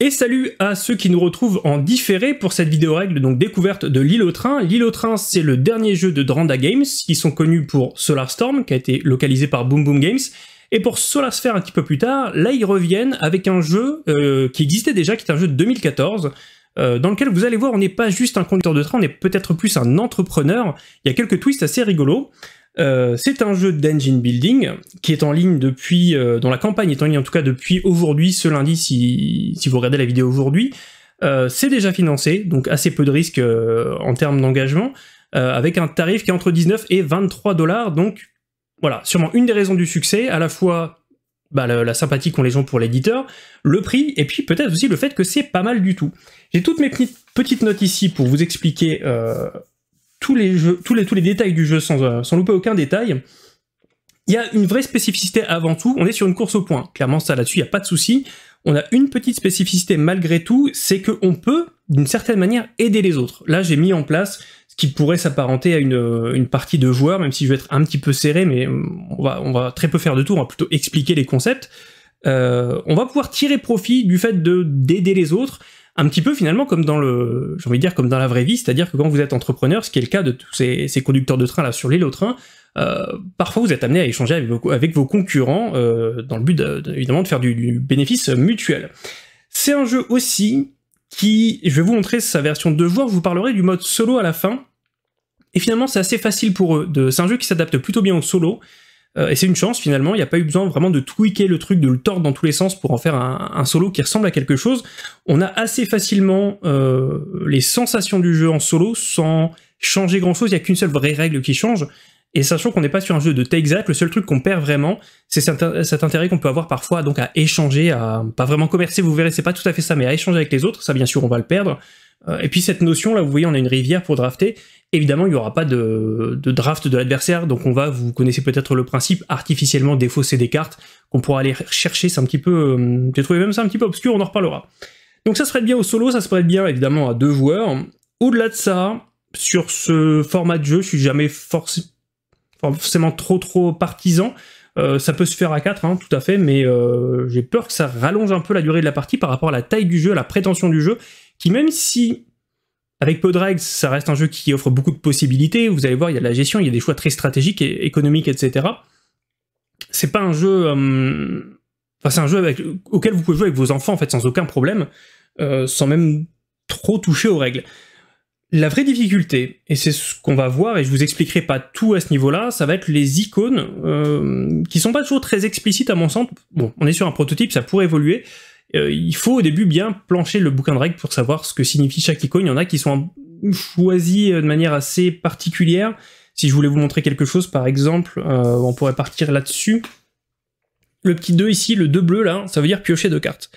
Et salut à ceux qui nous retrouvent en différé pour cette vidéo règle, donc découverte de L'île au train. L'île au train, c'est le dernier jeu de Dranda Games, qui sont connus pour Solar Storm, qui a été localisé par Boom Boom Games. Et pour Solar Sphere un petit peu plus tard, là ils reviennent avec un jeu qui existait déjà, qui est un jeu de 2014, dans lequel vous allez voir, on n'est pas juste un conducteur de train, on est peut-être plus un entrepreneur. Il y a quelques twists assez rigolos. C'est un jeu d'engine building qui est en ligne depuis, dont la campagne est en ligne en tout cas depuis aujourd'hui, ce lundi si vous regardez la vidéo aujourd'hui. C'est déjà financé, donc assez peu de risques en termes d'engagement, avec un tarif qui est entre 19 et 23 $. Donc voilà, sûrement une des raisons du succès, à la fois la sympathie qu'ont les gens pour l'éditeur, le prix, et puis peut-être aussi le fait que c'est pas mal du tout. J'ai toutes mes petites notes ici pour vous expliquer... tous les détails du jeu sans louper aucun détail. Il y a une vraie spécificité avant tout, on est sur une course au point. Clairement, ça là-dessus, il n'y a pas de souci. On a une petite spécificité malgré tout, c'est qu'on peut, d'une certaine manière, aider les autres. Là, j'ai mis en place ce qui pourrait s'apparenter à une partie de joueurs, même si je vais être un petit peu serré, mais on va très peu faire de tout, on va plutôt expliquer les concepts. On va pouvoir tirer profit du fait d'aider les autres, un petit peu finalement comme dans le, j'ai envie de dire comme dans la vraie vie, c'est-à-dire que quand vous êtes entrepreneur, ce qui est le cas de tous ces conducteurs de train là sur l'île au train, parfois vous êtes amené à échanger avec vos concurrents dans le but évidemment de faire du bénéfice mutuel. C'est un jeu aussi qui, je vais vous montrer sa version 2 joueurs, je vous parlerai du mode solo à la fin, et finalement c'est assez facile pour eux, c'est un jeu qui s'adapte plutôt bien au solo. Et c'est une chance finalement, il n'y a pas eu besoin vraiment de tweaker le truc, de le tordre dans tous les sens pour en faire un solo qui ressemble à quelque chose. On a assez facilement les sensations du jeu en solo sans changer grand chose, il n'y a qu'une seule vraie règle qui change. Et sachant qu'on n'est pas sur un jeu de take exact, le seul truc qu'on perd vraiment, c'est cet intérêt qu'on peut avoir parfois donc à échanger, à pas vraiment commercer, vous verrez c'est pas tout à fait ça, mais à échanger avec les autres, ça bien sûr on va le perdre. Et puis cette notion là, vous voyez on a une rivière pour drafter, évidemment il n'y aura pas de draft de l'adversaire, donc on va, vous connaissez peut-être le principe, artificiellement défausser des cartes qu'on pourra aller chercher, c'est un petit peu, j'ai trouvé même ça un petit peu obscur, on en reparlera. Donc ça se prête bien au solo, ça se prête bien évidemment à deux joueurs. Au-delà de ça, sur ce format de jeu, je suis jamais forcément trop partisan, ça peut se faire à 4 hein, tout à fait, mais j'ai peur que ça rallonge un peu la durée de la partie par rapport à la taille du jeu, à la prétention du jeu, qui même si, avec peu de règles, ça reste un jeu qui offre beaucoup de possibilités, vous allez voir, il y a de la gestion, il y a des choix très stratégiques, et économiques, etc. C'est pas un jeu... Enfin, c'est un jeu auquel vous pouvez jouer avec vos enfants, en fait, sans aucun problème, sans même trop toucher aux règles. La vraie difficulté, et c'est ce qu'on va voir, et je vous expliquerai pas tout à ce niveau-là, ça va être les icônes, qui sont pas toujours très explicites à mon sens. Bon, on est sur un prototype, ça pourrait évoluer. Il faut au début bien plancher le bouquin de règles pour savoir ce que signifie chaque icône. Il y en a qui sont choisis de manière assez particulière. Si je voulais vous montrer quelque chose, par exemple, on pourrait partir là-dessus. Le petit 2 ici, le 2 bleu, là, ça veut dire piocher 2 cartes.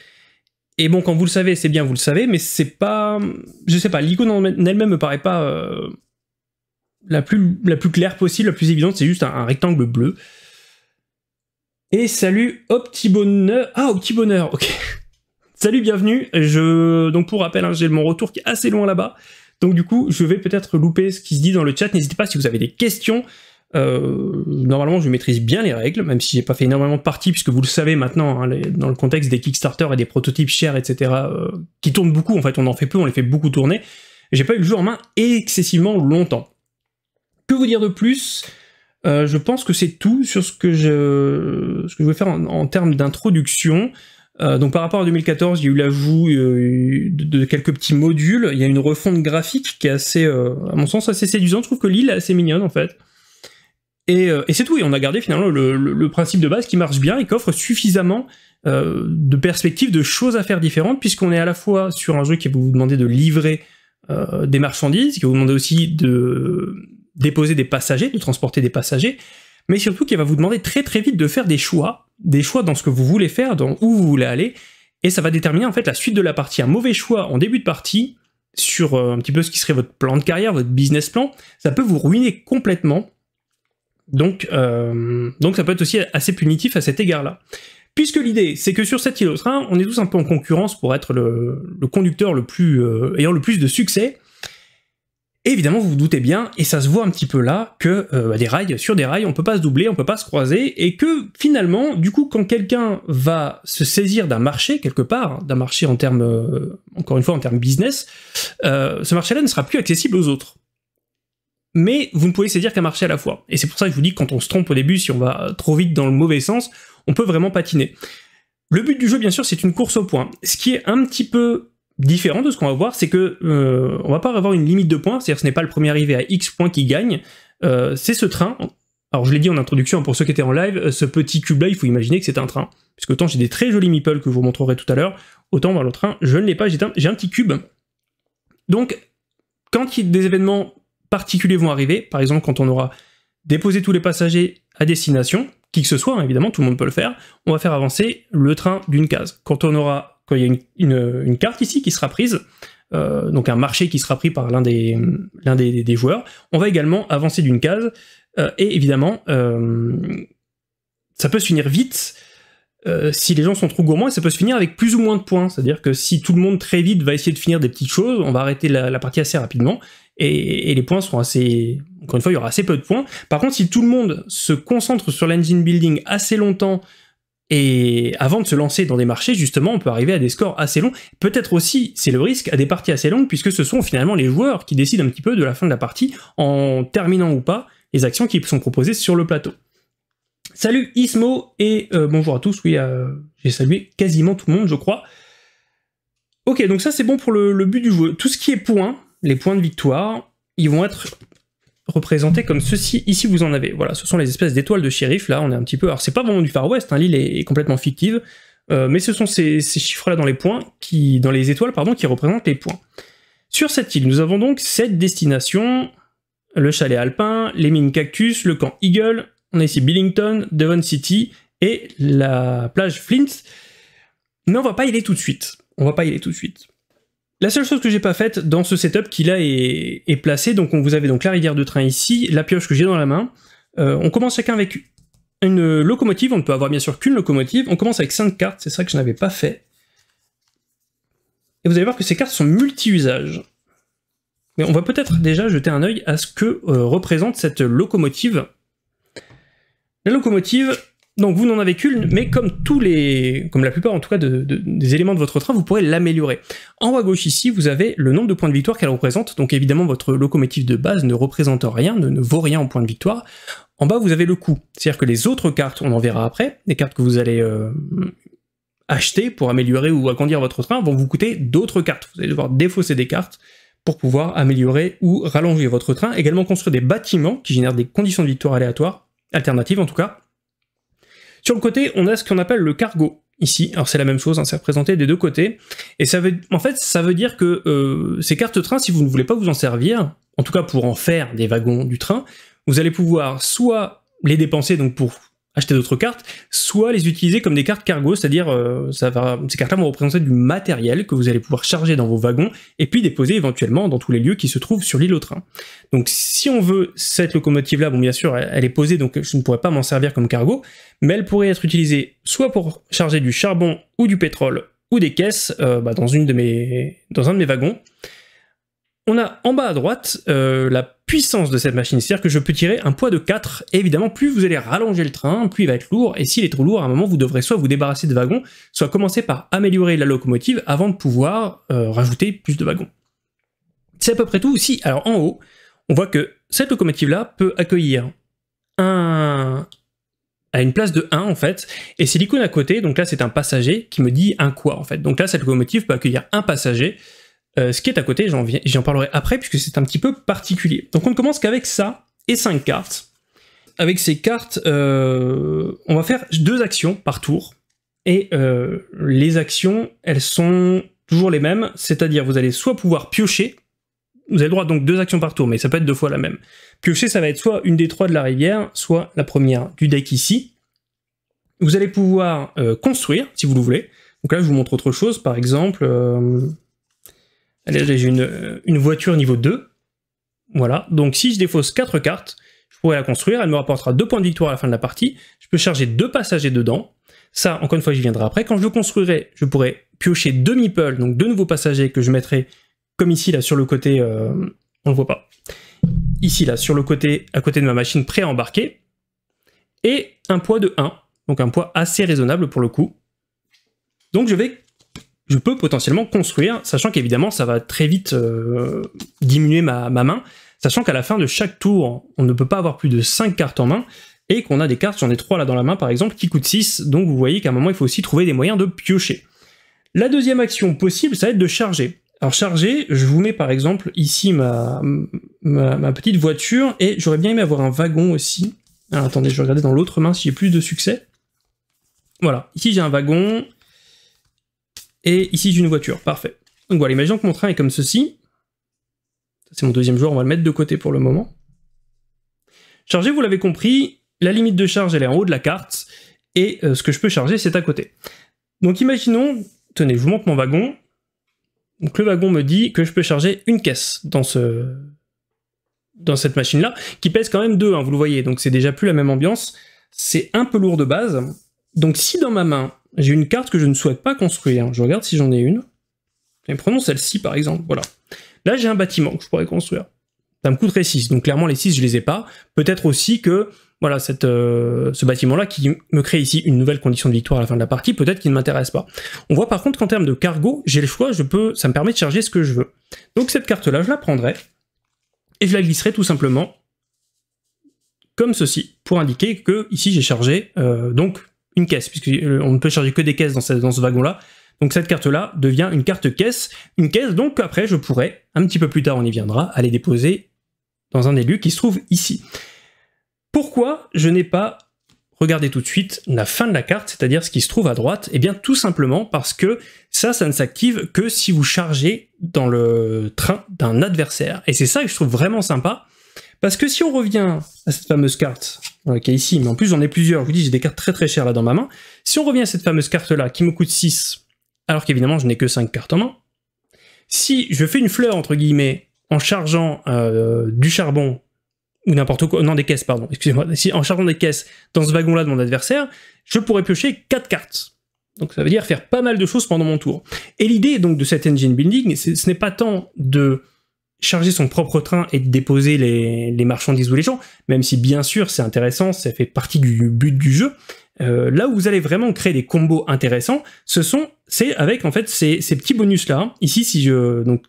Et bon, quand vous le savez, c'est bien, vous le savez, mais c'est pas... Je sais pas, l'icône en elle-même me paraît pas la plus claire possible, la plus évidente, c'est juste un rectangle bleu. Et salut, au petit bonheur... Ah, au petit bonheur, ok. Salut, bienvenue. Donc pour rappel, hein, j'ai mon retour qui est assez loin là-bas. Donc du coup, je vais peut-être louper ce qui se dit dans le chat. N'hésitez pas si vous avez des questions. Normalement, je maîtrise bien les règles, même si j'ai pas fait énormément de parties, puisque vous le savez maintenant, hein, dans le contexte des Kickstarter et des prototypes chers, etc., qui tournent beaucoup, en fait, on en fait peu, on les fait beaucoup tourner. J'ai pas eu le jeu en main excessivement longtemps. Que vous dire de plus ? Je pense que c'est tout sur ce que je voulais faire en termes d'introduction. Donc par rapport à 2014, il y a eu l'ajout de quelques petits modules. Il y a une refonte graphique qui est assez, à mon sens, assez séduisante. Je trouve que l'île est assez mignonne en fait. Et c'est tout. Et on a gardé finalement le principe de base qui marche bien et qui offre suffisamment de perspectives, de choses à faire différentes, puisqu'on est à la fois sur un jeu qui vous demande de livrer des marchandises, qui vous demande aussi de déposer des passagers, de transporter des passagers, mais surtout qui va vous demander très vite de faire des choix dans ce que vous voulez faire, dans où vous voulez aller, et ça va déterminer en fait la suite de la partie. Un mauvais choix en début de partie, sur un petit peu ce qui serait votre plan de carrière, votre business plan, ça peut vous ruiner complètement, donc ça peut être aussi assez punitif à cet égard-là. Puisque l'idée, c'est que sur cette île au train, on est tous un peu en concurrence pour être le conducteur ayant le plus de succès. Et évidemment, vous vous doutez bien, et ça se voit un petit peu là, que des rails sur des rails, on peut pas se doubler, on peut pas se croiser, et que finalement, du coup, quand quelqu'un va se saisir d'un marché quelque part, d'un marché en termes, encore une fois, en termes business, ce marché-là ne sera plus accessible aux autres. Mais vous ne pouvez saisir qu'un marché à la fois. Et c'est pour ça que je vous dis que quand on se trompe au début, si on va trop vite dans le mauvais sens, on peut vraiment patiner. Le but du jeu, bien sûr, c'est une course au point. Ce qui est un petit peu différent de ce qu'on va voir, c'est que on va pas avoir une limite de points, c'est-à-dire ce n'est pas le premier arrivé à X points qui gagne, c'est ce train. Alors je l'ai dit en introduction, pour ceux qui étaient en live, ce petit cube-là, il faut imaginer que c'est un train. Puisque autant j'ai des très jolis meeples que je vous montrerai tout à l'heure, autant voir le train, je ne l'ai pas, j'ai un petit cube. Donc, quand des événements particuliers vont arriver, par exemple quand on aura déposé tous les passagers à destination, qui que ce soit, hein, évidemment, tout le monde peut le faire, on va faire avancer le train d'une case. Quand on aura... Quand il y a une carte ici qui sera prise, donc un marché qui sera pris par l'un des joueurs, on va également avancer d'une case, et évidemment, ça peut se finir vite, si les gens sont trop gourmands, et ça peut se finir avec plus ou moins de points, c'est-à-dire que si tout le monde très vite va essayer de finir des petites choses, on va arrêter la partie assez rapidement, et les points seront assez... Encore une fois, il y aura assez peu de points. Par contre, si tout le monde se concentre sur l'engine building assez longtemps, et avant de se lancer dans des marchés, justement, on peut arriver à des scores assez longs. Peut-être aussi, c'est le risque, à des parties assez longues, puisque ce sont finalement les joueurs qui décident un petit peu de la fin de la partie, en terminant ou pas les actions qui sont proposées sur le plateau. Salut Ismo, et bonjour à tous, oui, j'ai salué quasiment tout le monde, je crois. Ok, donc ça c'est bon pour le but du jeu. Tout ce qui est points, les points de victoire, ils vont être... représentés comme ceci, ici vous en avez, voilà, ce sont les espèces d'étoiles de shérif, là on est un petit peu, alors c'est pas vraiment du Far West, hein, l'île est complètement fictive, mais ce sont ces chiffres-là dans les points, dans les étoiles, pardon, qui représentent les points. Sur cette île, nous avons donc 7 destinations, le chalet alpin, les mines cactus, le camp Eagle, on a ici Billington, Devon City, et la plage Flint, mais on va pas y aller tout de suite, on va pas y aller tout de suite. La seule chose que j'ai pas faite dans ce setup qui là est placé, donc vous avez donc la rivière de train ici, la pioche que j'ai dans la main, on commence chacun avec une locomotive, on ne peut avoir bien sûr qu'une locomotive, on commence avec 5 cartes, c'est ça que je n'avais pas fait. Et vous allez voir que ces cartes sont multi-usages. Mais on va peut-être déjà jeter un œil à ce que représente cette locomotive. La locomotive... Donc vous n'en avez qu'une, mais comme la plupart en tout cas des éléments de votre train, vous pourrez l'améliorer. En haut à gauche ici, vous avez le nombre de points de victoire qu'elle représente, donc évidemment votre locomotive de base ne représente rien, ne vaut rien en points de victoire. En bas vous avez le coût, c'est-à-dire que les autres cartes, on en verra après, les cartes que vous allez acheter pour améliorer ou agrandir votre train vont vous coûter d'autres cartes, vous allez devoir défausser des cartes pour pouvoir améliorer ou rallonger votre train, également construire des bâtiments qui génèrent des conditions de victoire aléatoires, alternatives en tout cas. Sur le côté, on a ce qu'on appelle le cargo, ici. Alors c'est la même chose, hein, c'est représenté des deux côtés. Et ça veut dire que ces cartes train, si vous ne voulez pas vous en servir, en tout cas pour en faire des wagons du train, vous allez pouvoir soit les dépenser donc pour acheter d'autres cartes, soit les utiliser comme des cartes cargo, c'est-à-dire ces cartes-là vont représenter du matériel que vous allez pouvoir charger dans vos wagons et puis déposer éventuellement dans tous les lieux qui se trouvent sur l'île au train. Donc si on veut cette locomotive-là, bon bien sûr elle est posée donc je ne pourrais pas m'en servir comme cargo, mais elle pourrait être utilisée soit pour charger du charbon ou du pétrole ou des caisses dans un de mes wagons. On a en bas à droite la puissance de cette machine, c'est-à-dire que je peux tirer un poids de 4, et évidemment plus vous allez rallonger le train, plus il va être lourd, et s'il est trop lourd, à un moment vous devrez soit vous débarrasser de wagons, soit commencer par améliorer la locomotive avant de pouvoir rajouter plus de wagons. C'est à peu près tout aussi. Alors en haut, on voit que cette locomotive-là peut accueillir à une place de 1 en fait, et c'est l'icône à côté, donc là c'est un passager qui me dit un quoi en fait, donc là cette locomotive peut accueillir un passager. Ce qui est à côté, j'en parlerai après, puisque c'est un petit peu particulier. Donc on ne commence qu'avec ça, et 5 cartes. Avec ces cartes, on va faire 2 actions par tour, et les actions, elles sont toujours les mêmes, c'est-à-dire vous allez soit pouvoir piocher, vous avez le droit donc 2 actions par tour, mais ça peut être 2 fois la même. Piocher, ça va être soit une des 3 de la rivière, soit la première du deck ici. Vous allez pouvoir construire, si vous le voulez. Donc là, je vous montre autre chose, par exemple... Allez, j'ai une voiture niveau 2, voilà, donc si je défausse 4 cartes, je pourrais la construire, elle me rapportera 2 points de victoire à la fin de la partie, je peux charger 2 passagers dedans, ça encore une fois j'y viendrai après, quand je le construirai, je pourrais piocher 2 meeples, donc 2 nouveaux passagers que je mettrai comme ici là sur le côté on ne voit pas. Ici, là, sur le côté, à côté de ma machine prêt à embarquer. Et un poids de 1, donc un poids assez raisonnable pour le coup. Donc je peux potentiellement construire, sachant qu'évidemment ça va très vite diminuer ma main, sachant qu'à la fin de chaque tour, on ne peut pas avoir plus de 5 cartes en main, et qu'on a des cartes, j'en ai 3 là dans la main par exemple, qui coûtent 6, donc vous voyez qu'à un moment il faut aussi trouver des moyens de piocher. La deuxième action possible, ça va être de charger. Alors charger, je vous mets par exemple ici ma petite voiture, et j'aurais bien aimé avoir un wagon aussi. Alors, attendez, je vais regarder dans l'autre main si j'ai plus de succès. Voilà, ici j'ai un wagon, et ici j'ai une voiture, parfait. Donc voilà, imaginons que mon train est comme ceci. C'est mon deuxième joueur, on va le mettre de côté pour le moment. Charger, vous l'avez compris, la limite de charge elle est en haut de la carte, et ce que je peux charger c'est à côté. Donc imaginons, tenez, je vous montre mon wagon. Donc le wagon me dit que je peux charger une caisse dans cette machine-là, qui pèse quand même 2, hein, vous le voyez, donc c'est déjà plus la même ambiance, c'est un peu lourd de base, donc si dans ma main, j'ai une carte que je ne souhaite pas construire, je regarde si j'en ai une, et prenons celle-ci par exemple, voilà. Là j'ai un bâtiment que je pourrais construire, ça me coûterait 6, donc clairement les 6 je les ai pas, peut-être aussi que, voilà, ce bâtiment-là qui me crée ici une nouvelle condition de victoire à la fin de la partie, peut-être qu'il ne m'intéresse pas. On voit par contre qu'en termes de cargo, j'ai le choix, ça me permet de charger ce que je veux. Donc cette carte-là, je la prendrai, et je la glisserai tout simplement comme ceci, pour indiquer que ici j'ai chargé donc une caisse, puisqu'on ne peut charger que des caisses dans ce wagon-là. Donc cette carte-là devient une carte caisse. Une caisse, donc après je pourrais, un petit peu plus tard on y viendra, aller déposer dans un élu qui se trouve ici. Pourquoi je n'ai pas regardé tout de suite la fin de la carte, c'est-à-dire ce qui se trouve à droite? Eh bien tout simplement parce que ça ne s'active que si vous chargez dans le train d'un adversaire. Et c'est ça que je trouve vraiment sympa, parce que si on revient à cette fameuse carte, qui est ici, mais en plus j'en ai plusieurs, je vous dis j'ai des cartes très très chères là dans ma main, si on revient à cette fameuse carte-là qui me coûte 6, alors qu'évidemment je n'ai que 5 cartes en main, si je fais une fleur entre guillemets en chargeant du charbon, ou n'importe quoi, non des caisses pardon, excusez-moi, en chargeant des caisses dans ce wagon-là de mon adversaire, je pourrais piocher 4 cartes. Donc ça veut dire faire pas mal de choses pendant mon tour. Et l'idée donc de cet engine building, ce n'est pas tant de charger son propre train et de déposer les marchandises ou les gens, même si bien sûr c'est intéressant, ça fait partie du but du jeu. Là où vous allez vraiment créer des combos intéressants, c'est avec en fait ces petits bonus-là. Ici, si je... Donc,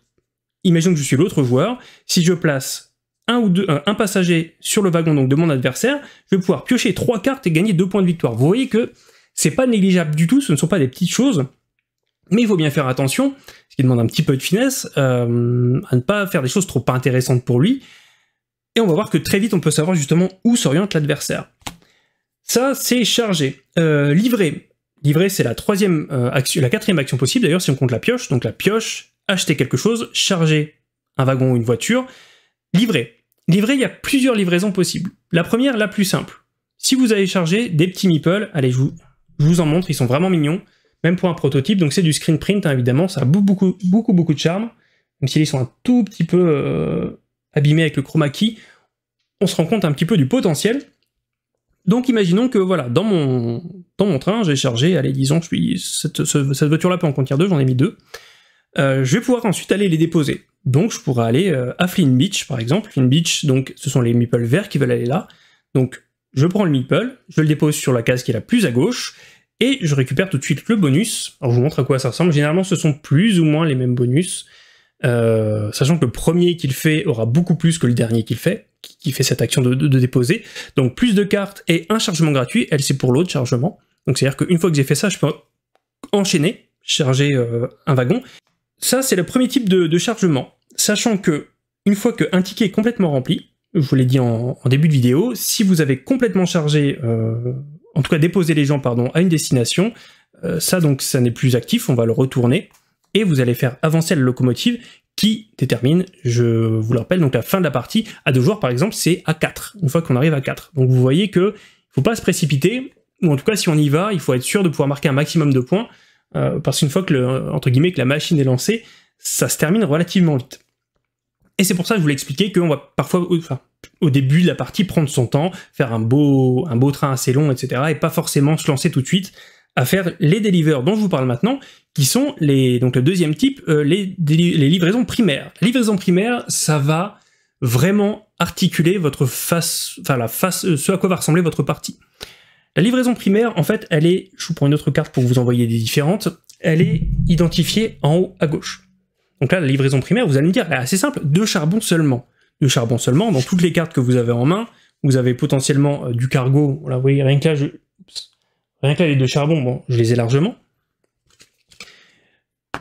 imaginons que je suis l'autre joueur, si je place un passager sur le wagon donc de mon adversaire, je vais pouvoir piocher 3 cartes et gagner 2 points de victoire. Vous voyez que c'est pas négligeable du tout, ce ne sont pas des petites choses, mais il faut bien faire attention, ce qui demande un petit peu de finesse, à ne pas faire des choses trop pas intéressantes pour lui, et on va voir que très vite on peut savoir justement où s'oriente l'adversaire. Ça c'est chargé. Livré. Livré c'est la quatrième action possible d'ailleurs si on compte la pioche, donc la pioche, acheter quelque chose, charger un wagon ou une voiture. Livrer. Livrer, il y a plusieurs livraisons possibles. La première, la plus simple. Si vous avez chargé des petits meeples, allez, je vous en montre, ils sont vraiment mignons, même pour un prototype, donc c'est du screen print, hein, évidemment, ça a beaucoup, beaucoup, beaucoup de charme, même s'ils sont un tout petit peu abîmés avec le chroma key, on se rend compte un petit peu du potentiel. Donc imaginons que, voilà, dans mon train, j'ai chargé, allez, disons, cette voiture-là peut en contenir 2, j'en ai mis 2. Je vais pouvoir ensuite aller les déposer. Donc je pourrais aller à Flynn Beach par exemple. Flynn Beach, donc ce sont les meeples verts qui veulent aller là. Donc je prends le meeple, je le dépose sur la case qui est la plus à gauche, et je récupère tout de suite le bonus. Alors je vous montre à quoi ça ressemble. Généralement ce sont plus ou moins les mêmes bonus, sachant que le premier qu'il fait aura beaucoup plus que le dernier qui fait cette action de déposer. Donc plus de cartes et un chargement gratuit, elle c'est pour l'autre chargement. Donc c'est-à-dire qu'une fois que j'ai fait ça, je peux enchaîner, charger un wagon. Ça, c'est le premier type de chargement, sachant que, une fois qu'un ticket est complètement rempli, je vous l'ai dit en début de vidéo, si vous avez complètement chargé, en tout cas déposé les gens, pardon, à une destination, ça donc, ça n'est plus actif, on va le retourner, et vous allez faire avancer la locomotive qui détermine, je vous le rappelle, donc la fin de la partie. À 2 joueurs, par exemple, c'est à 4, une fois qu'on arrive à 4. Donc vous voyez qu'il ne faut pas se précipiter, ou en tout cas, si on y va, il faut être sûr de pouvoir marquer un maximum de points, parce qu'une fois que, entre guillemets, que la machine est lancée, ça se termine relativement vite. Et c'est pour ça que je voulais expliquer qu'on va parfois, enfin, au début de la partie, prendre son temps, faire un beau train assez long, etc. et pas forcément se lancer tout de suite à faire les delivers dont je vous parle maintenant, qui sont donc le deuxième type, les livraisons primaires. La livraison primaire, ça va vraiment articuler votre face, enfin la face, ce à quoi va ressembler votre partie. La livraison primaire, en fait, elle est, je vous prends une autre carte pour vous envoyer des différentes, elle est identifiée en haut à gauche. Donc là, la livraison primaire, vous allez me dire, elle est assez simple, deux charbons seulement. Deux charbons seulement, dans toutes les cartes que vous avez en main, vous avez potentiellement du cargo, voilà, vous voyez, rien que là, rien que là, les deux charbons, bon, je les ai largement.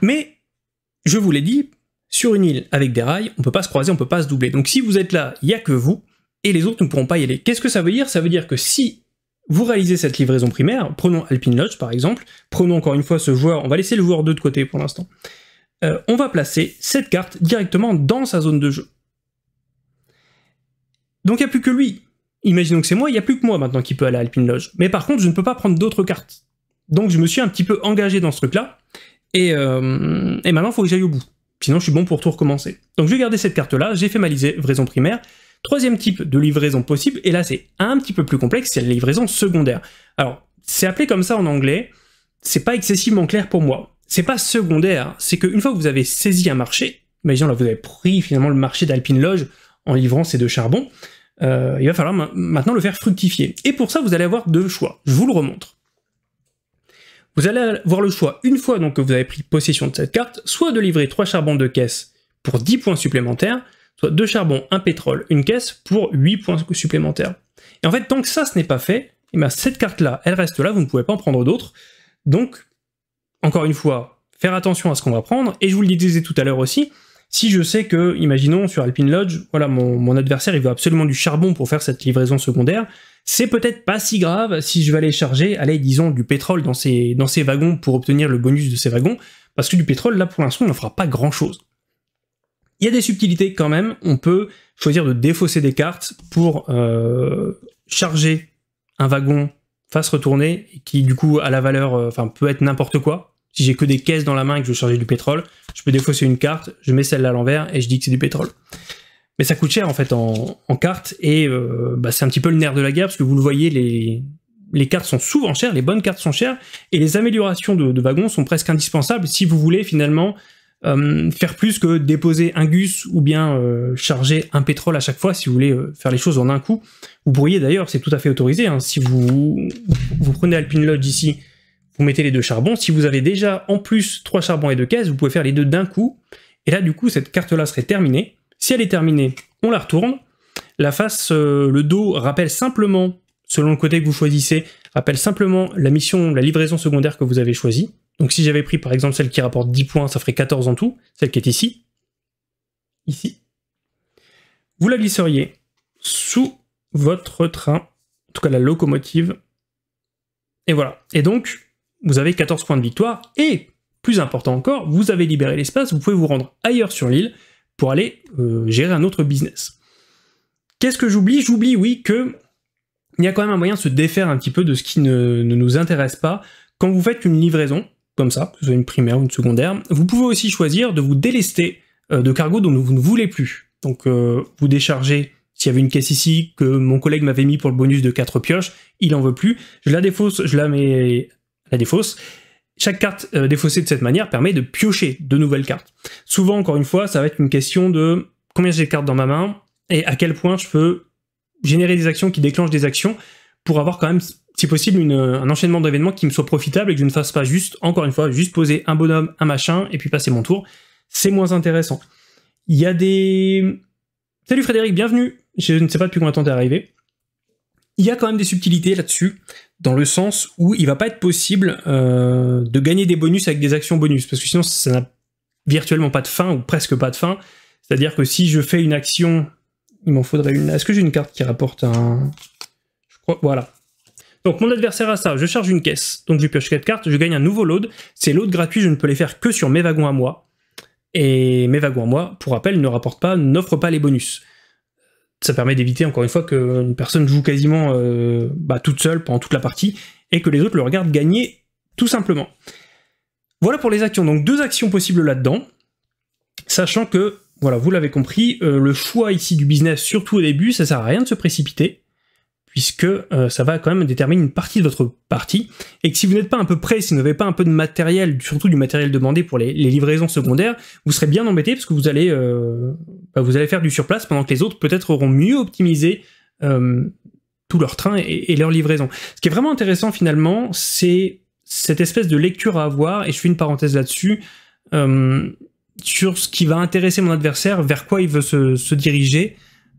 Mais, je vous l'ai dit, sur une île avec des rails, on peut pas se croiser, on peut pas se doubler. Donc si vous êtes là, il n'y a que vous, et les autres ne pourront pas y aller. Qu'est-ce que ça veut dire? Ça veut dire que si vous réalisez cette livraison primaire, prenons Alpine Lodge par exemple, prenons encore une fois ce joueur, on va laisser le joueur 2 de côté pour l'instant, on va placer cette carte directement dans sa zone de jeu. Donc il n'y a plus que lui, imaginons que c'est moi, il n'y a plus que moi maintenant qui peut aller à Alpine Lodge, mais par contre je ne peux pas prendre d'autres cartes. Donc je me suis un petit peu engagé dans ce truc là, et maintenant il faut que j'aille au bout, sinon je suis bon pour tout recommencer. Donc je vais garder cette carte là, j'ai fait ma livraison primaire. Troisième type de livraison possible, et là c'est un petit peu plus complexe, c'est la livraison secondaire. Alors, c'est appelé comme ça en anglais, c'est pas excessivement clair pour moi. C'est pas secondaire, c'est qu'une fois que vous avez saisi un marché, imaginons là vous avez pris finalement le marché d'Alpine Lodge en livrant ces deux charbons, il va falloir maintenant le faire fructifier. Et pour ça vous allez avoir deux choix, je vous le remontre. Vous allez avoir le choix, une fois donc que vous avez pris possession de cette carte, soit de livrer 3 charbons de caisse pour 10 points supplémentaires, soit 2 charbons, 1 pétrole, 1 caisse pour 8 points supplémentaires. Et en fait, tant que ça, ce n'est pas fait, et bien cette carte-là, elle reste là, vous ne pouvez pas en prendre d'autres. Donc, encore une fois, faire attention à ce qu'on va prendre, et je vous le disais tout à l'heure aussi, si je sais que, imaginons, sur Alpine Lodge, voilà, mon adversaire, il veut absolument du charbon pour faire cette livraison secondaire, c'est peut-être pas si grave si je vais aller charger, allez, disons, du pétrole dans ces wagons pour obtenir le bonus de ces wagons, parce que du pétrole, là, pour l'instant, on n'en fera pas grand-chose. Il y a des subtilités quand même, on peut choisir de défausser des cartes pour charger un wagon face retournée, qui du coup a la valeur, enfin peut être n'importe quoi. Si j'ai que des caisses dans la main et que je veux charger du pétrole, je peux défausser une carte, je mets celle-là à l'envers et je dis que c'est du pétrole. Mais ça coûte cher en fait en cartes, et bah, c'est un petit peu le nerf de la guerre, parce que vous le voyez, les cartes sont souvent chères, les bonnes cartes sont chères, et les améliorations de wagons sont presque indispensables si vous voulez finalement faire plus que déposer un gus ou bien charger un pétrole à chaque fois. Si vous voulez faire les choses en un coup, vous pourriez d'ailleurs, c'est tout à fait autorisé, hein, si vous prenez Alpine Lodge ici, vous mettez les deux charbons, si vous avez déjà en plus 3 charbons et 2 caisses, vous pouvez faire les deux d'un coup, et là du coup cette carte là serait terminée. Si elle est terminée, on la retourne, la face, le dos rappelle simplement, selon le côté que vous choisissez, rappelle simplement la mission, la livraison secondaire que vous avez choisie. Donc si j'avais pris par exemple celle qui rapporte 10 points, ça ferait 14 en tout, celle qui est ici, Vous la glisseriez sous votre train, en tout cas la locomotive, et voilà. Et donc, vous avez 14 points de victoire, et plus important encore, vous avez libéré l'espace, vous pouvez vous rendre ailleurs sur l'île pour aller gérer un autre business. Qu'est-ce que j'oublie? J'oublie, oui, que il y a quand même un moyen de se défaire un petit peu de ce qui ne nous intéresse pas. Quand vous faites une livraison, comme ça, que ce soit une primaire ou une secondaire, vous pouvez aussi choisir de vous délester de cargo dont vous ne voulez plus. Donc vous déchargez, s'il y avait une caisse ici que mon collègue m'avait mis pour le bonus de 4 pioches, il en veut plus, je la défausse, je la mets à la défausse. Chaque carte défaussée de cette manière permet de piocher de nouvelles cartes. Souvent, encore une fois, ça va être une question de combien j'ai de cartes dans ma main et à quel point je peux générer des actions qui déclenchent des actions pour avoir quand même, si possible, un enchaînement d'événements qui me soit profitable et que je ne fasse pas juste, encore une fois, juste poser un bonhomme, un machin, et puis passer mon tour. C'est moins intéressant. Il y a des... Salut Frédéric, bienvenue. Je ne sais pas depuis combien de temps t'es arrivé. Il y a quand même des subtilités là-dessus, dans le sens où il va pas être possible de gagner des bonus avec des actions bonus, parce que sinon ça n'a virtuellement pas de fin, ou presque pas de fin. C'est-à-dire que si je fais une action... Il m'en faudrait une... Est-ce que j'ai une carte qui rapporte un... Je crois... Voilà. Donc mon adversaire a ça, je charge une caisse, donc je pioche 4 cartes, je gagne un nouveau load, c'est load gratuit, je ne peux les faire que sur mes wagons à moi, et mes wagons à moi, pour rappel, ne rapportent pas, n'offrent pas les bonus. Ça permet d'éviter encore une fois qu'une personne joue quasiment toute seule pendant toute la partie, et que les autres le regardent gagner, tout simplement. Voilà pour les actions, donc 2 actions possibles là-dedans, sachant que, voilà, vous l'avez compris, le choix ici du business, surtout au début, ça sert à rien de se précipiter, puisque ça va quand même déterminer une partie de votre partie, et que si vous n'êtes pas un peu près, si vous n'avez pas un peu de matériel, surtout du matériel demandé pour les livraisons secondaires, vous serez bien embêté, parce que vous allez bah, vous allez faire du surplace pendant que les autres peut-être auront mieux optimisé tous leurs trains et leur livraison. Ce qui est vraiment intéressant finalement, c'est cette espèce de lecture à avoir, et je fais une parenthèse là-dessus, sur ce qui va intéresser mon adversaire, vers quoi il veut se diriger,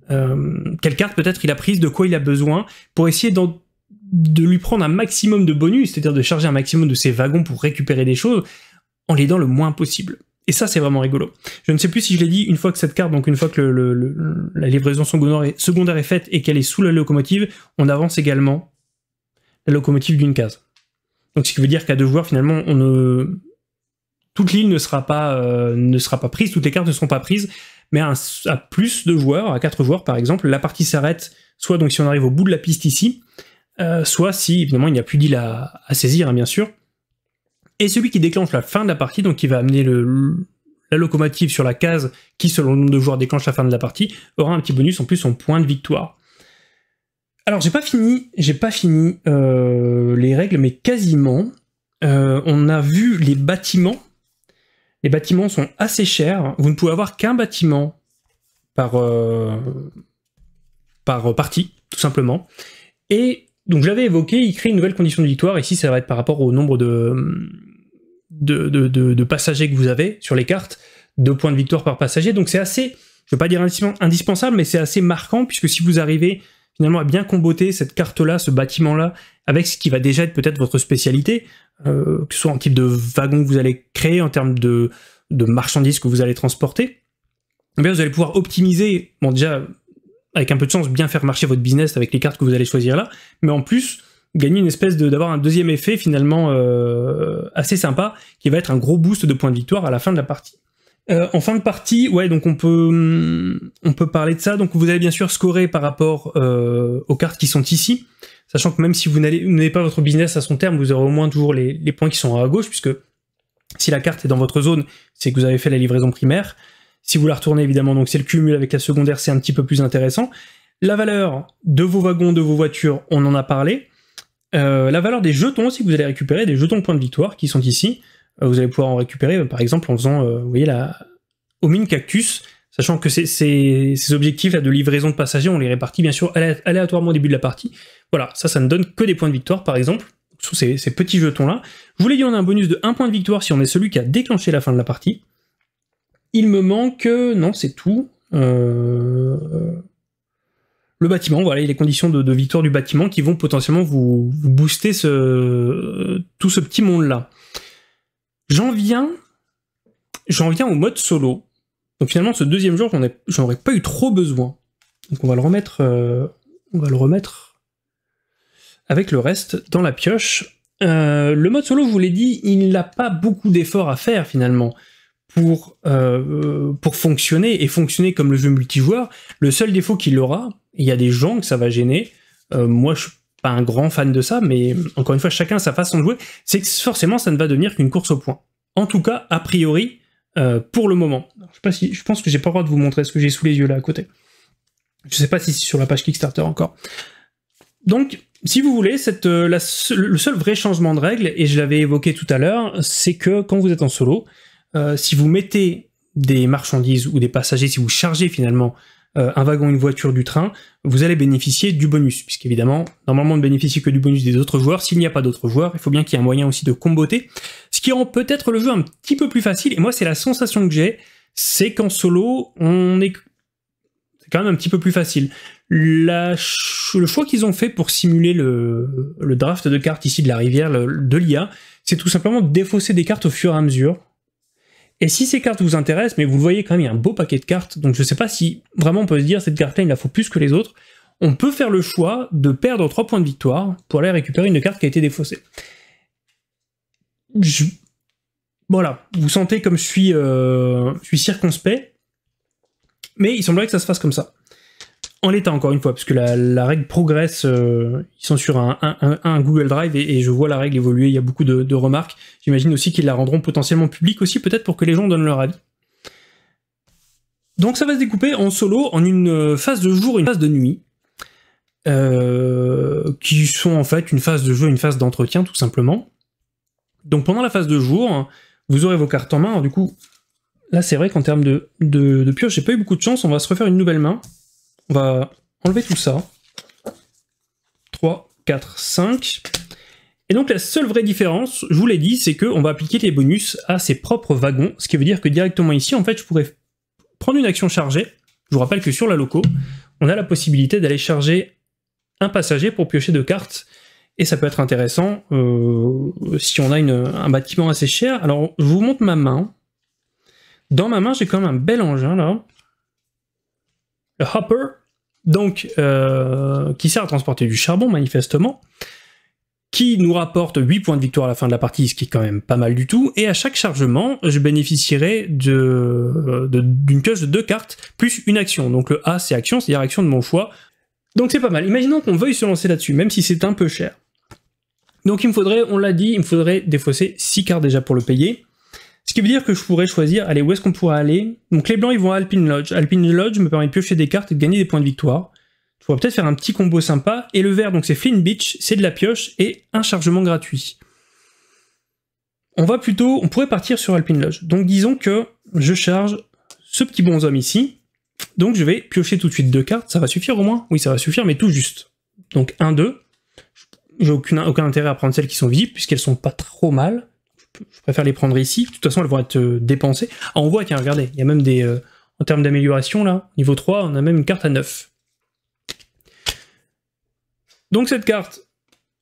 quelle carte peut-être il a prise, de quoi il a besoin, pour essayer de lui prendre un maximum de bonus, c'est-à-dire de charger un maximum de ses wagons pour récupérer des choses, en l'aidant le moins possible. Et ça, c'est vraiment rigolo. Je ne sais plus si je l'ai dit, une fois que cette carte, donc une fois que la livraison secondaire est faite et qu'elle est sous la locomotive, on avance également la locomotive d'une case. Donc ce qui veut dire qu'à deux joueurs, finalement, toute l'île ne sera pas prise, toutes les cartes ne seront pas prises, mais à plus de joueurs, à 4 joueurs par exemple, la partie s'arrête, soit donc si on arrive au bout de la piste ici, soit si évidemment il n'y a plus d'île à saisir, hein, bien sûr. Et celui qui déclenche la fin de la partie, donc qui va amener la locomotive sur la case qui, selon le nombre de joueurs, déclenche la fin de la partie, aura un petit bonus, en plus son point de victoire. Alors j'ai pas fini les règles, mais quasiment. On a vu les bâtiments. Les bâtiments sont assez chers. Vous ne pouvez avoir qu'un bâtiment par partie, tout simplement. Et donc je l'avais évoqué, il crée une nouvelle condition de victoire. Ici, ça va être par rapport au nombre de passagers que vous avez sur les cartes. 2 points de victoire par passager. Donc c'est assez, je ne veux pas dire indispensable, mais c'est assez marquant, puisque si vous arrivez finalement à bien comboter cette carte-là, ce bâtiment-là, avec ce qui va déjà être peut-être votre spécialité, que ce soit en type de wagon que vous allez créer, en termes de marchandises que vous allez transporter, eh bien vous allez pouvoir optimiser, bon déjà, avec un peu de chance, bien faire marcher votre business avec les cartes que vous allez choisir là, mais en plus, gagner une espèce d'avoir un deuxième effet finalement assez sympa, qui va être un gros boost de points de victoire à la fin de la partie. En fin de partie, ouais, donc on peut parler de ça. Donc vous allez bien sûr scorer par rapport aux cartes qui sont ici, sachant que même si vous n'avez pas votre business à son terme, vous aurez au moins toujours les points qui sont à gauche, puisque si la carte est dans votre zone, c'est que vous avez fait la livraison primaire. Si vous la retournez, évidemment, donc c'est le cumul avec la secondaire, c'est un petit peu plus intéressant. La valeur de vos wagons, de vos voitures, on en a parlé. La valeur des jetons aussi, que vous allez récupérer, des jetons de points de victoire qui sont ici. Vous allez pouvoir en récupérer, par exemple, en faisant, vous voyez, aux mines cactus, sachant que ces objectifs-là de livraison de passagers, on les répartit bien sûr aléatoirement au début de la partie. Voilà, ça ne donne que des points de victoire, par exemple, sous ces petits jetons-là. Je vous l'ai dit, on a un bonus de 1 point de victoire si on est celui qui a déclenché la fin de la partie. Il me manque... Non, c'est tout. Le bâtiment, voilà, et les conditions de victoire du bâtiment qui vont potentiellement vous booster tout ce petit monde-là. J'en viens au mode solo. Donc finalement, ce deuxième jour, j'en aurais pas eu trop besoin. Donc on va le remettre avec le reste dans la pioche. Le mode solo, je vous l'ai dit, il n'a pas beaucoup d'efforts à faire finalement pour fonctionner, et fonctionner comme le jeu multijoueur. Le seul défaut qu'il aura, il y a des gens que ça va gêner, moi je suis pas un grand fan de ça, mais encore une fois, chacun sa façon de jouer, c'est que forcément ça ne va devenir qu'une course au point. En tout cas, a priori, pour le moment. Je sais pas si, je pense que j'ai pas le droit de vous montrer ce que j'ai sous les yeux là à côté. Je sais pas si c'est sur la page Kickstarter encore. Donc, si vous voulez, le seul vrai changement de règle, et je l'avais évoqué tout à l'heure, c'est que quand vous êtes en solo, si vous mettez des marchandises ou des passagers, si vous chargez finalement un wagon, une voiture, du train, vous allez bénéficier du bonus, puisqu'évidemment, normalement on ne bénéficie que du bonus des autres joueurs. S'il n'y a pas d'autres joueurs, il faut bien qu'il y ait un moyen aussi de comboter, ce qui rend peut-être le jeu un petit peu plus facile, et moi c'est la sensation que j'ai, c'est qu'en solo, c'est quand même un petit peu plus facile. Le choix qu'ils ont fait pour simuler le draft de cartes ici de la rivière, de l'IA, c'est tout simplement de défausser des cartes au fur et à mesure. Et si ces cartes vous intéressent, mais vous le voyez quand même, il y a un beau paquet de cartes, donc je ne sais pas si vraiment on peut se dire cette carte-là, il la faut plus que les autres, on peut faire le choix de perdre 3 points de victoire pour aller récupérer une carte qui a été défaussée. Voilà, vous sentez comme je suis circonspect, mais il semblerait que ça se fasse comme ça. En l'état, encore une fois, parce que la règle progresse, ils sont sur un Google Drive, et je vois la règle évoluer, il y a beaucoup de remarques. J'imagine aussi qu'ils la rendront potentiellement publique aussi, peut-être pour que les gens donnent leur avis. Donc ça va se découper en solo, en une phase de jour et une phase de nuit, qui sont en fait une phase de jeu, une phase d'entretien, tout simplement. Donc pendant la phase de jour, vous aurez vos cartes en main, alors, du coup... Là, c'est vrai qu'en termes de pioche, j'ai pas eu beaucoup de chance. On va se refaire une nouvelle main. On va enlever tout ça. 3, 4, 5. Et donc la seule vraie différence, je vous l'ai dit, c'est qu'on va appliquer les bonus à ses propres wagons. Ce qui veut dire que directement ici, en fait, je pourrais prendre une action chargée. Je vous rappelle que sur la loco, on a la possibilité d'aller charger un passager pour piocher 2 cartes. Et ça peut être intéressant si on a un bâtiment assez cher. Alors, je vous montre ma main. Dans ma main, j'ai quand même un bel engin, là. Le hopper. Donc, qui sert à transporter du charbon, manifestement. Qui nous rapporte 8 points de victoire à la fin de la partie, ce qui est quand même pas mal du tout. Et à chaque chargement, je bénéficierai d'une pioche de 2 cartes, plus une action. Donc le A, c'est action, c'est-à-dire action de mon choix. Donc c'est pas mal. Imaginons qu'on veuille se lancer là-dessus, même si c'est un peu cher. Donc il me faudrait, on l'a dit, il me faudrait défausser 6 cartes déjà pour le payer. Ce qui veut dire que je pourrais choisir, allez, où est-ce qu'on pourrait aller? Donc les blancs, ils vont à Alpine Lodge. Alpine Lodge me permet de piocher des cartes et de gagner des points de victoire. Je pourrais peut-être faire un petit combo sympa. Et le vert, donc c'est Flint Beach, c'est de la pioche et un chargement gratuit. On pourrait partir sur Alpine Lodge. Donc disons que je charge ce petit bonhomme ici. Donc je vais piocher tout de suite 2 cartes. Ça va suffire au moins? Oui, ça va suffire, mais tout juste. Donc 1, 2. J'ai aucun intérêt à prendre celles qui sont visibles puisqu'elles sont pas trop mal. Je préfère les prendre ici. De toute façon, elles vont être dépensées. Ah, on voit, tiens, regardez. Il y a même des... en termes d'amélioration, là, niveau 3, on a même une carte à 9. Donc cette carte,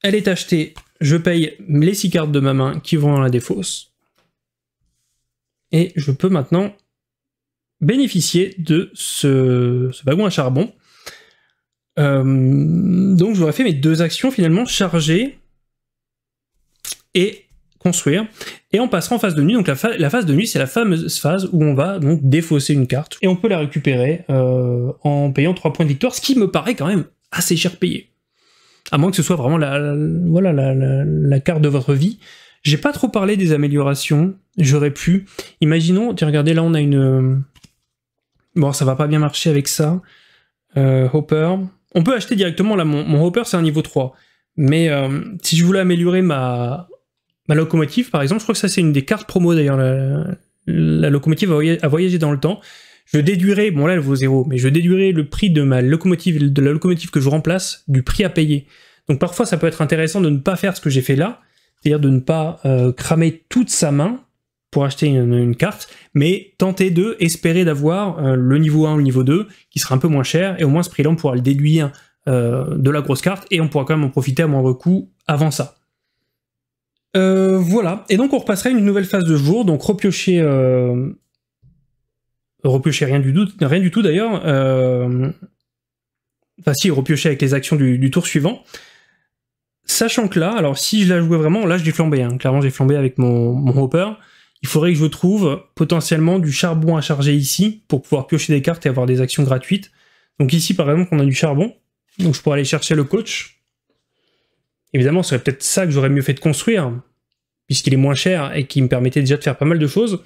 elle est achetée, je paye les 6 cartes de ma main qui vont à la défausse. Et je peux maintenant bénéficier de ce wagon à charbon. Donc j'aurais fait mes 2 actions finalement, charger et construire. Et on passera en phase de nuit. Donc la phase de nuit, c'est la fameuse phase où on va donc défausser une carte. Et on peut la récupérer en payant 3 points de victoire, ce qui me paraît quand même assez cher payé. À moins que ce soit vraiment la carte de votre vie. J'ai pas trop parlé des améliorations. J'aurais pu. Imaginons, tiens, regardez, là on a une... Bon, ça va pas bien marcher avec ça. Hopper. On peut acheter directement, là, mon Hopper, c'est un niveau 3. Mais si je voulais améliorer ma locomotive, par exemple, je crois que ça c'est une des cartes promo, d'ailleurs, la locomotive à voyager dans le temps. Je déduirai, bon là elle vaut 0, mais je déduirai le prix de la locomotive que je remplace, du prix à payer. Donc parfois ça peut être intéressant de ne pas faire ce que j'ai fait là, c'est-à-dire de ne pas cramer toute sa main pour acheter une carte, mais tenter espérer d'avoir le niveau 1 ou le niveau 2, qui sera un peu moins cher, et au moins ce prix-là on pourra le déduire de la grosse carte, et on pourra quand même en profiter à moindre coût avant ça. Voilà, et donc on repasserait à une nouvelle phase de jour, donc repiocher rien du tout d'ailleurs. Enfin si, repiocher avec les actions du tour suivant. Sachant que là, alors si je la jouais vraiment, là je l'ai flambé, hein. Clairement j'ai flambé avec mon hopper. Il faudrait que je trouve potentiellement du charbon à charger ici pour pouvoir piocher des cartes et avoir des actions gratuites. Donc ici par exemple on a du charbon, donc je pourrais aller chercher le coach. Évidemment ce serait peut-être ça que j'aurais mieux fait de construire, puisqu'il est moins cher et qui me permettait déjà de faire pas mal de choses.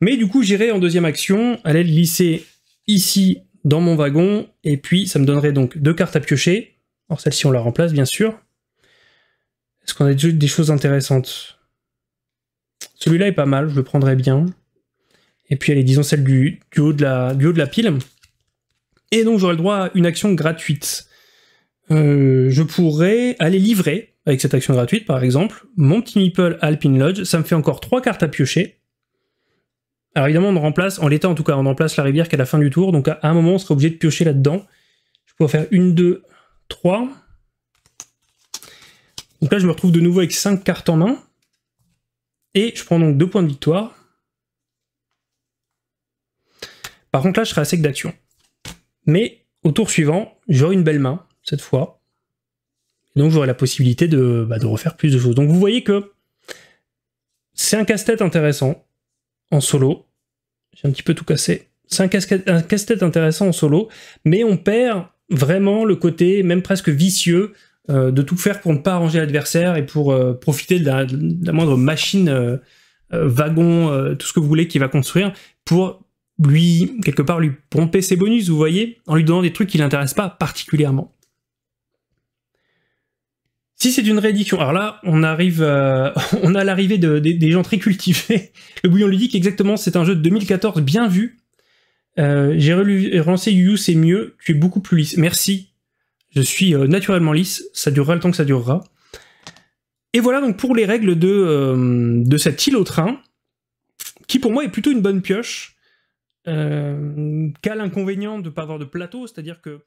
Mais du coup, j'irai en deuxième action, aller le glisser ici dans mon wagon, et puis ça me donnerait donc 2 cartes à piocher. Alors celle-ci, on la remplace, bien sûr. Est-ce qu'on a déjà des choses intéressantes? Celui-là est pas mal, je le prendrais bien. Et puis, allez, disons celle du haut de la pile. Et donc, j'aurai le droit à une action gratuite. Je pourrais aller livrer, avec cette action gratuite, par exemple, mon petit meeple Alpine Lodge. Ça me fait encore 3 cartes à piocher. Alors évidemment, on remplace, en l'état en tout cas, on remplace la rivière qui est à la fin du tour, donc à un moment, on sera obligé de piocher là-dedans. Je peux faire 1, 2, 3. Donc là, je me retrouve de nouveau avec 5 cartes en main. Et je prends donc 2 points de victoire. Par contre, là, je serai à sec d'action. Mais au tour suivant, j'aurai une belle main, cette fois. Donc j'aurai la possibilité de refaire plus de choses. Donc vous voyez que c'est un casse-tête intéressant. En solo, j'ai un petit peu tout cassé, c'est un casse-tête intéressant en solo, mais on perd vraiment le côté, même presque vicieux, de tout faire pour ne pas arranger l'adversaire et pour profiter de la moindre machine, wagon, tout ce que vous voulez qu'il va construire, pour lui, quelque part, lui pomper ses bonus, vous voyez, en lui donnant des trucs qui ne l'intéressent pas particulièrement. Si c'est une réédition, alors là, on arrive, on a l'arrivée des gens très cultivés. Le bouillon ludique, exactement, c'est un jeu de 2014 bien vu. J'ai relancé Yu Yu, c'est mieux, tu es beaucoup plus lisse. Merci, je suis naturellement lisse, ça durera le temps que ça durera. Et voilà donc pour les règles de cette île au train, qui pour moi est plutôt une bonne pioche, qu'a l'inconvénient de ne pas avoir de plateau, c'est-à-dire que...